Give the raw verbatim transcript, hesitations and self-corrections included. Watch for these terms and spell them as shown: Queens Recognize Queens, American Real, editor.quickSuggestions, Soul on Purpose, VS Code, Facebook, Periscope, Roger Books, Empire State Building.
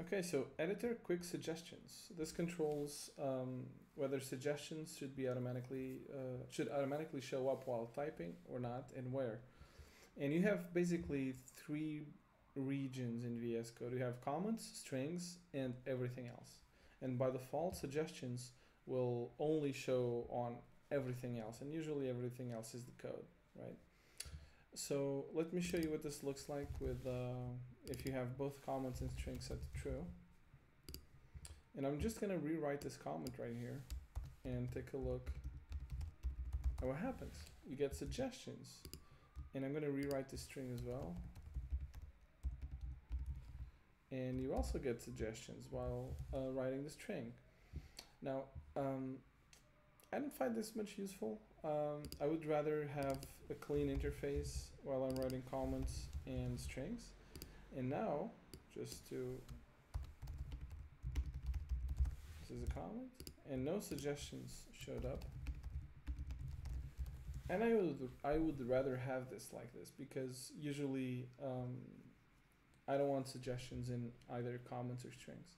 Okay, so editor quick suggestions. This controls um, whether suggestions should be automatically uh, should automatically show up while typing or not, and where. And you have basically three regions in V S Code. You have comments, strings, and everything else. And by default, suggestions will only show on everything else, and usually everything else is the code, right? So let me show you what this looks like with uh, if you have both comments and strings set to true. And I'm just going to rewrite this comment right here and take a look at what happens. You get suggestions. And I'm going to rewrite the string as well. And you also get suggestions while uh, writing the string. Now, um, I didn't find this much useful. Um, I would rather have a clean interface while I'm writing comments and strings. And now, just to, this is a comment, and no suggestions showed up. And I would, I would rather have this like this, because usually um, I don't want suggestions in either comments or strings.